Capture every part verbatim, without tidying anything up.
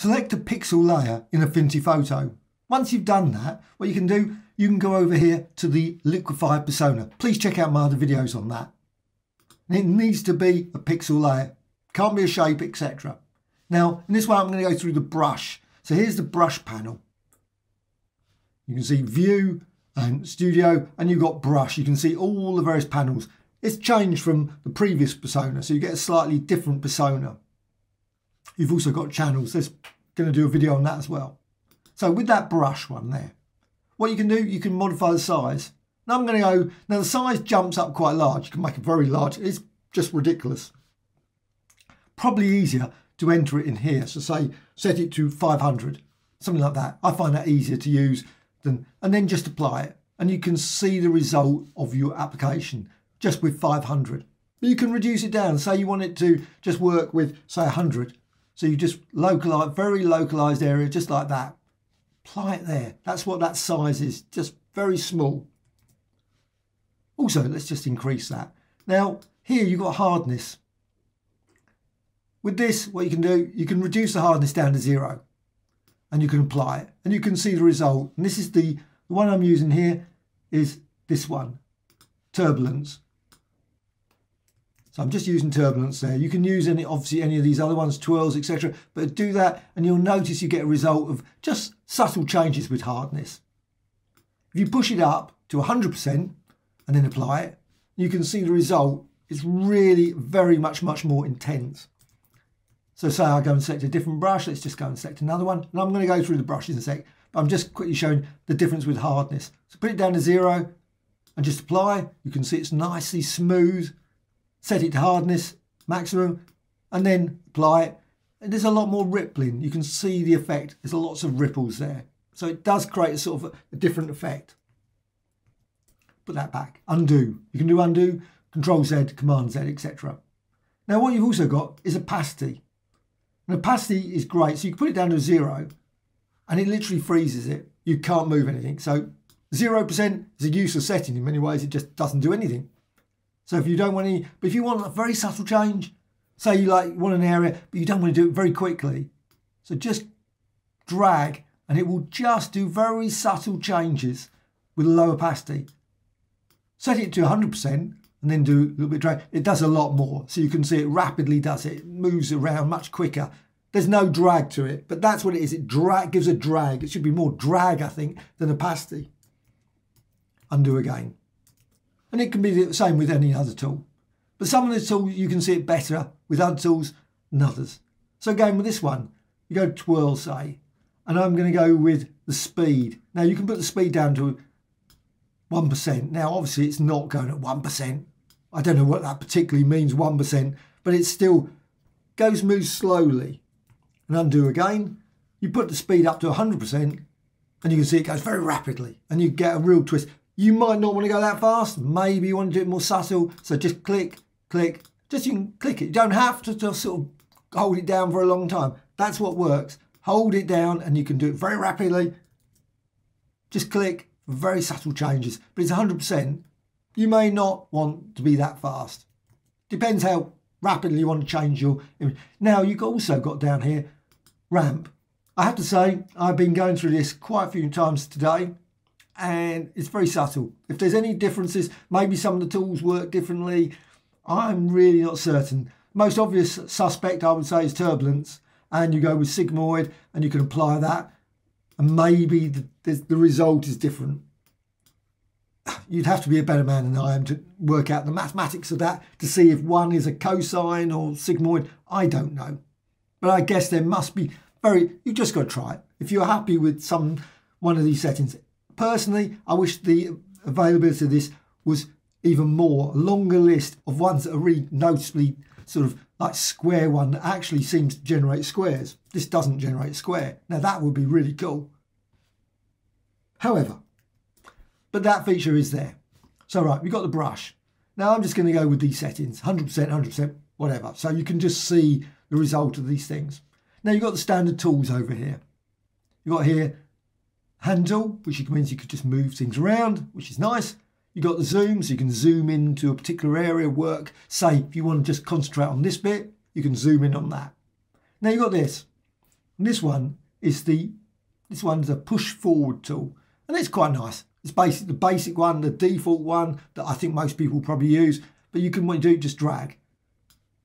Select a pixel layer in Affinity Photo. Once you've done that, what you can do, you can go over here to the Liquify Persona. Please check out my other videos on that. And it needs to be a pixel layer. Can't be a shape, et cetera. Now, in this one, I'm going to go through the brush. So here's the brush panel. You can see View and Studio, and you've got Brush. You can see all the various panels. It's changed from the previous persona, so you get a slightly different persona. You've also got channels. There's going to do a video on that as well. So with that brush one there, what you can do, you can modify the size. Now I'm going to go, now the size jumps up quite large. You can make it very large. It's just ridiculous. Probably easier to enter it in here. So say, set it to five hundred, something like that. I find that easier to use than, and then just apply it. And you can see the result of your application just with five hundred. But you can reduce it down. Say you want it to just work with, say, one hundred. So you just localize, very localized area, just like that. Apply it there. That's what that size is, just very small. Also, let's just increase that. Now, here you've got hardness. With this, what you can do, you can reduce the hardness down to zero. And you can apply it. And you can see the result. And this is the, the one I'm using here is this one, Turbulence. So I'm just using Turbulence there. You can use any, obviously any of these other ones, Twirls, et cetera. But do that and you'll notice you get a result of just subtle changes with hardness. If you push it up to one hundred percent and then apply it, you can see the result is really very much, much more intense. So say I go and select a different brush. Let's just go and select another one. And I'm going to go through the brushes in a sec. But I'm just quickly showing the difference with hardness. So put it down to zero and just apply. You can see it's nicely smooth. Set it to hardness maximum and then apply it. And there's a lot more rippling. You can see the effect. There's lots of ripples there. So it does create a sort of a different effect. Put that back. Undo. You can do undo, Control Z, Command Z, et cetera. Now what you've also got is opacity. And opacity is great. So you can put it down to zero and it literally freezes it. You can't move anything. So zero percent is a useless setting. In many ways, it just doesn't do anything. So if you don't want any, but if you want a very subtle change, say you like want an area, but you don't want to do it very quickly. So just drag and it will just do very subtle changes with low opacity. Set it to one hundred percent and then do a little bit of drag. It does a lot more. So you can see it rapidly does it. It moves around much quicker. There's no drag to it, but that's what it is. It drag, gives a drag. It should be more drag, I think, than opacity. Undo again. And it can be the same with any other tool. But some of the tools, you can see it better with other tools than others. So again, with this one, you go Twirl, say, and I'm going to go with the speed. Now, you can put the speed down to one percent. Now, obviously, it's not going at one percent. I don't know what that particularly means, one percent, but it still goes, moves slowly. And undo again. You put the speed up to one hundred percent, and you can see it goes very rapidly, and you get a real twist. You might not want to go that fast. Maybe you want to do it more subtle. So just click, click, just you can click it. You don't have to just sort of hold it down for a long time. That's what works. Hold it down and you can do it very rapidly. Just click, very subtle changes. But it's one hundred percent. You may not want to be that fast. Depends how rapidly you want to change your image. Now, you've also got down here, ramp. I have to say, I've been going through this quite a few times today. And it's very subtle. If there's any differences, maybe some of the tools work differently. I'm really not certain. Most obvious suspect, I would say, is Turbulence. And you go with Sigmoid and you can apply that. And maybe the, the, the result is different. You'd have to be a better man than I am to work out the mathematics of that, to see if one is a cosine or sigmoid. I don't know. But I guess there must be very... You've just got to try it. If you're happy with some one of these settings... Personally, I wish the availability of this was even more, a longer list of ones that are really noticeably sort of like square one that actually seems to generate squares. This doesn't generate square. Now that would be really cool. However, but that feature is there. So right, we've got the brush. Now I'm just going to go with these settings, one hundred percent, one hundred percent, whatever. So you can just see the result of these things. Now you've got the standard tools over here. You've got here, hand tool, which means you could just move things around, which is nice. You've got the zoom, so you can zoom into a particular area of work. Say, if you want to just concentrate on this bit, you can zoom in on that. Now you've got this, And this one is the, this one's a push forward tool, and it's quite nice. It's basic, the basic one, the default one that I think most people probably use, but you can, when you do, just drag.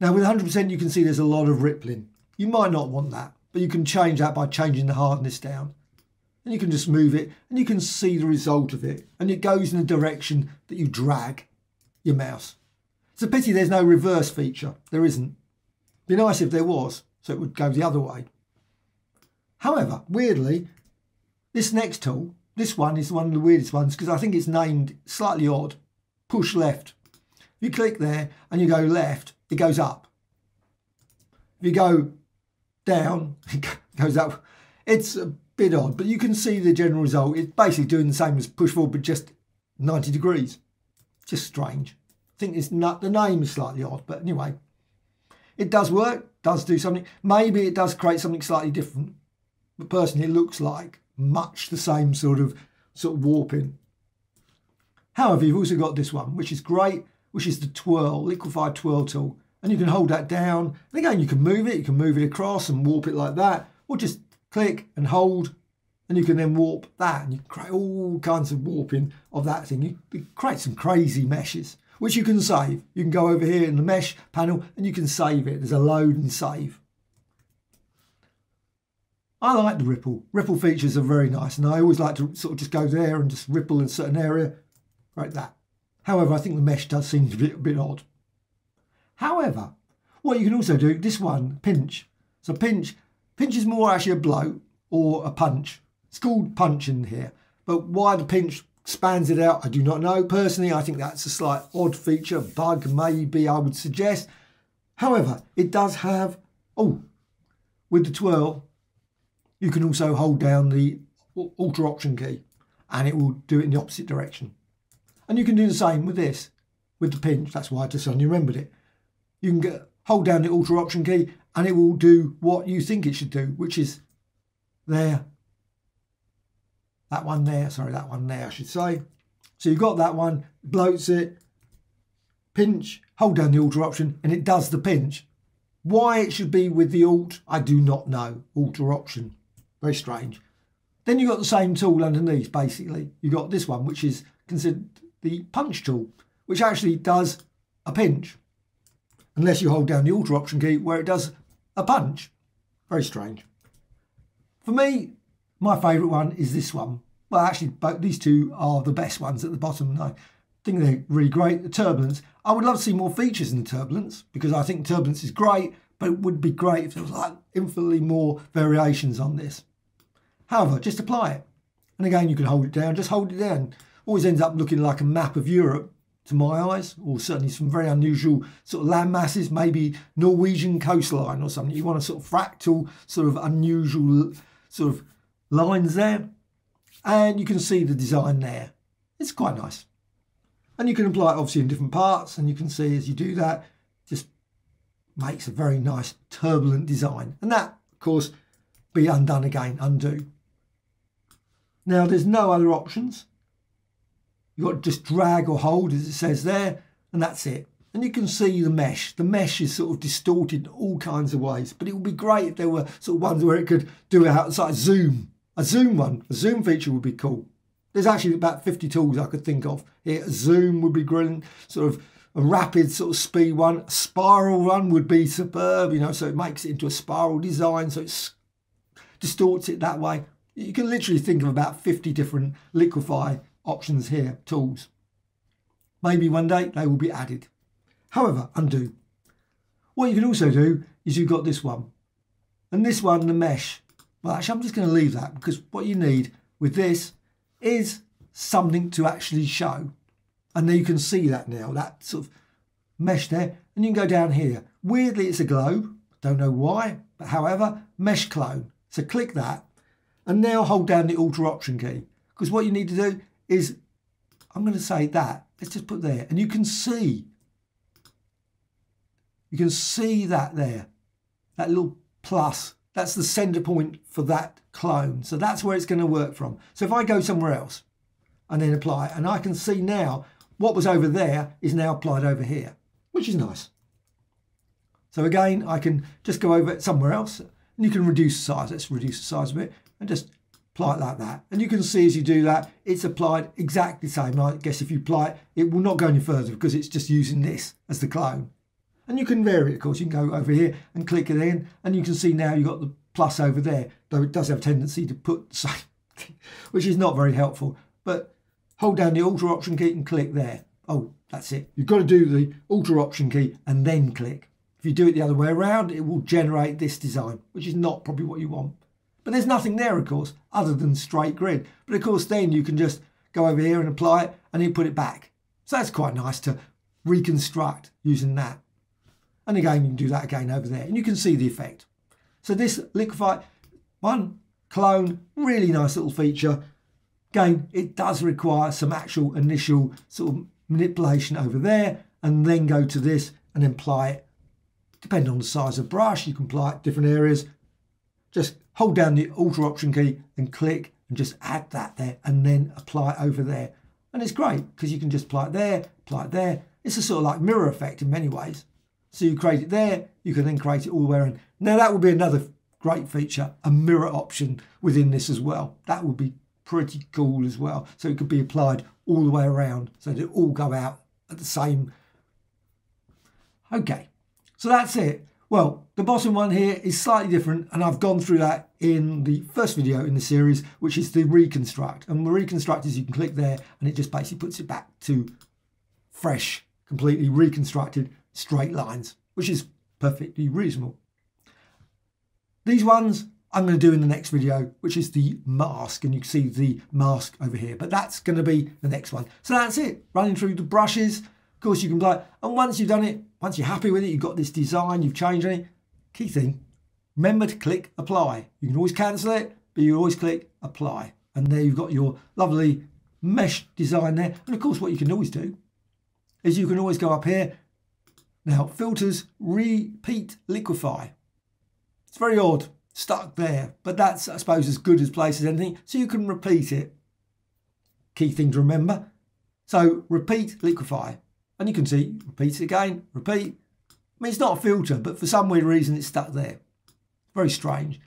Now with one hundred percent you can see there's a lot of rippling. You might not want that, but you can change that by changing the hardness down. And you can just move it and you can see the result of it. And it goes in the direction that you drag your mouse. It's a pity there's no reverse feature. There isn't. It'd be nice if there was, so it would go the other way. However, weirdly, this next tool, this one is one of the weirdest ones because I think it's named slightly odd. Push left. You click there and you go left, it goes up. If you go down, it goes up. It's a bit odd, but you can see the general result. It's basically doing the same as push forward, but just ninety degrees. Just strange. I think it's not, the name is slightly odd, but anyway, it does work, does do something. Maybe it does create something slightly different, but personally, it looks like much the same sort of sort of warping. However, you've also got this one, which is great, which is the twirl, Liquify twirl tool. And you can hold that down. And again, you can move it, you can move it across and warp it like that, or just click and hold, and you can then warp that. And you can create all kinds of warping of that thing. You, you create some crazy meshes, which you can save. You can go over here in the mesh panel and you can save it. There's a load and save. I like the ripple. Ripple features are very nice. And I always like to sort of just go there and just ripple in a certain area like that. However, I think the mesh does seem to be a bit odd. However, what you can also do, this one, pinch. So pinch, pinch is more actually a blow or a punch. It's called punch in here, but why the pinch spans it out, I do not know. Personally, I think that's a slight odd feature, bug maybe I would suggest. However, it does have, oh, with the twirl, you can also hold down the Alt or Option key and it will do it in the opposite direction. And you can do the same with this, with the pinch. That's why I just suddenly remembered it. You can get, hold down the Alt or Option key and it will do what you think it should do, which is there. That one there, sorry, that one there, I should say. So you've got that one, bloats it, pinch, hold down the Alt or Option, and it does the pinch. Why it should be with the Alt, I do not know. Alt or Option, very strange. Then you've got the same tool underneath, basically. You've got this one, which is considered the punch tool, which actually does a pinch. Unless you hold down the Alt or Option key where it does a punch. Very strange. For me, my favourite one is this one. Well, actually, both these two are the best ones at the bottom. I think they're really great. The Turbulence. I would love to see more features in the Turbulence because I think Turbulence is great, but it would be great if there was like infinitely more variations on this. However, just apply it. And again, you can hold it down. Just hold it down. Always ends up looking like a map of Europe. To my eyes, or certainly some very unusual sort of land masses, maybe Norwegian coastline or something. You want a sort of fractal, sort of unusual sort of lines there. And you can see the design there. It's quite nice. And you can apply it obviously in different parts. And you can see as you do that, just makes a very nice turbulent design. And that, of course, be undone again, undo. Now, there's no other options. You've got to just drag or hold as it says there, and that's it. And you can see the mesh. The mesh is sort of distorted in all kinds of ways, but it would be great if there were sort of ones where it could do it outside, like zoom. A zoom one, a zoom feature would be cool. There's actually about fifty tools I could think of here. A zoom would be brilliant, sort of a rapid sort of speed one. A spiral one would be superb, you know, so it makes it into a spiral design, so it distorts it that way. You can literally think of about fifty different Liquify options here, tools. Maybe one day they will be added. However, undo. What you can also do is you've got this one. And this one, the mesh. Well, actually, I'm just going to leave that because what you need with this is something to actually show. And then you can see that now, that sort of mesh there. And you can go down here. Weirdly, it's a globe. Don't know why, but however, mesh clone. So click that. And now hold down the Alt or Option key. Because what you need to do is, I'm going to say that, let's just put there, and you can see, you can see that there, that little plus, that's the center point for that clone. So that's where it's going to work from. So if I go somewhere else and then apply, and I can see now what was over there is now applied over here, which is nice. So again, I can just go over somewhere else. and you can reduce the size. Let's reduce the size a bit and just apply it like that. And you can see as you do that, it's applied exactly the same. I guess if you apply it, it will not go any further because it's just using this as the clone. And you can vary it, of course. You can go over here and click it in, and you can see now you've got the plus over there, though it does have a tendency to put the same thing, which is not very helpful. But hold down the Alter option key and click there. Oh, that's it. You've got to do the Alter option key and then click. If you do it the other way around, it will generate this design, which is not probably what you want. But there's nothing there, of course, other than straight grid. But of course, then you can just go over here and apply it and then put it back. So that's quite nice to reconstruct using that. And again, you can do that again over there and you can see the effect. So this Liquify one clone, really nice little feature. Again, it does require some actual initial sort of manipulation over there and then go to this and apply it. Depending on the size of brush, you can apply it to different areas. Just hold down the Alter option key and click and just add that there and then apply it over there. And it's great because you can just apply it there, apply it there. It's a sort of like mirror effect in many ways. So you create it there, you can then create it all the way around. Now that would be another great feature, a mirror option within this as well. That would be pretty cool as well. So it could be applied all the way around so they all go out at the same. Okay, so that's it. Well, the bottom one here is slightly different and I've gone through that in the first video in the series, which is the reconstruct. And the reconstruct is you can click there and it just basically puts it back to fresh, completely reconstructed straight lines, which is perfectly reasonable. These ones I'm going to do in the next video, which is the mask, and you can see the mask over here, but that's going to be the next one. So that's it, running through the brushes. Of course you can apply, and once you've done it, once you're happy with it, you've got this design, you've changed it. Key thing, remember to click apply. You can always cancel it, but you always click apply. And there you've got your lovely mesh design there. And of course what you can always do is you can always go up here. Now, filters, repeat liquify. It's very odd, stuck there, but that's, I suppose, as good as place as anything. So you can repeat it. Key thing to remember. So repeat liquify. And you can see, repeat it again, repeat. I mean, it's not a filter, but for some weird reason, it's stuck there. Very strange.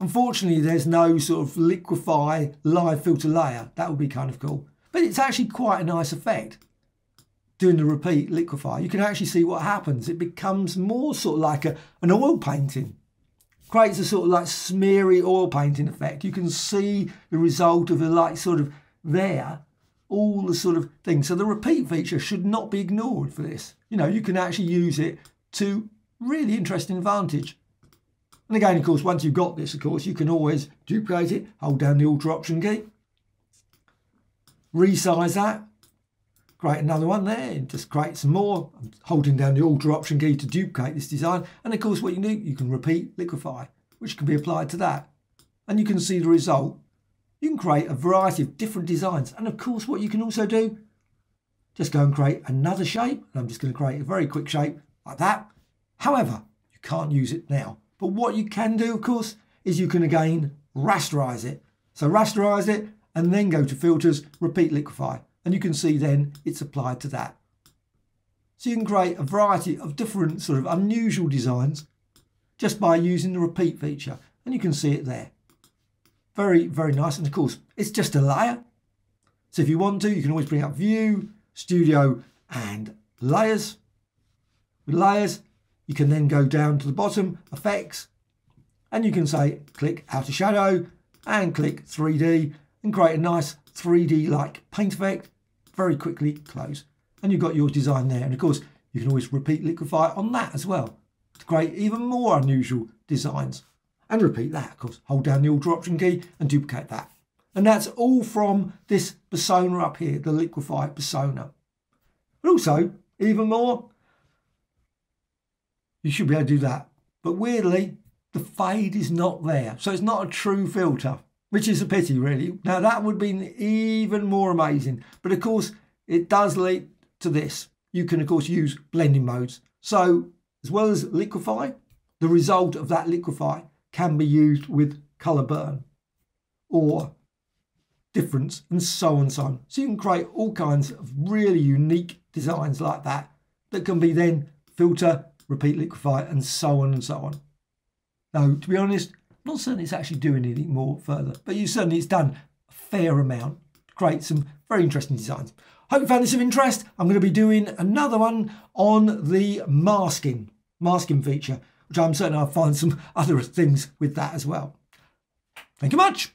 Unfortunately, there's no sort of liquify live filter layer. That would be kind of cool. But it's actually quite a nice effect. Doing the repeat liquify, you can actually see what happens. It becomes more sort of like a, an oil painting. Creates a sort of like smeary oil painting effect. You can see the result of the like sort of there, all the sort of things. So the repeat feature should not be ignored for this. You know, you can actually use it to really interesting advantage. And again, of course, once you've got this, of course, you can always duplicate it, hold down the Alter option key, resize that, create another one there and just create some more. I'm holding down the Alter option key to duplicate this design. And of course what you do, you can repeat liquify, which can be applied to that. And you can see the result. You can create a variety of different designs. And of course what you can also do, just go and create another shape. And I'm just going to create a very quick shape like that. However, you can't use it now. But what you can do, of course, is you can again rasterize it. So rasterize it and then go to filters, repeat liquify. And you can see then it's applied to that. So you can create a variety of different sort of unusual designs just by using the repeat feature. And you can see it there. Very, very nice. And of course, it's just a layer. So if you want to, you can always bring up View, Studio and Layers. With Layers, you can then go down to the bottom, Effects. And you can say, click Outer Shadow and click three D and create a nice three D like paint effect, very quickly close. And you've got your design there. And of course, you can always repeat liquify on that as well to create even more unusual designs. And repeat that, of course. Hold down the Alter option key and duplicate that. And that's all from this persona up here, the Liquify persona. But also, even more, you should be able to do that. But weirdly, the fade is not there. So it's not a true filter, which is a pity, really. Now, that would be even more amazing. But, of course, it does lead to this. You can, of course, use blending modes. So, as well as liquify, the result of that liquify can be used with colour burn or difference and so on and so on. So you can create all kinds of really unique designs like that that can be then filter, repeat liquify and so on and so on. No, to be honest, I'm not certain it's actually doing anything more further, but you certainly it's done a fair amount to create some very interesting designs. Hope you found this of interest. I'm going to be doing another one on the masking, masking feature, which I'm certain I'll find some other things with that as well. Thank you much.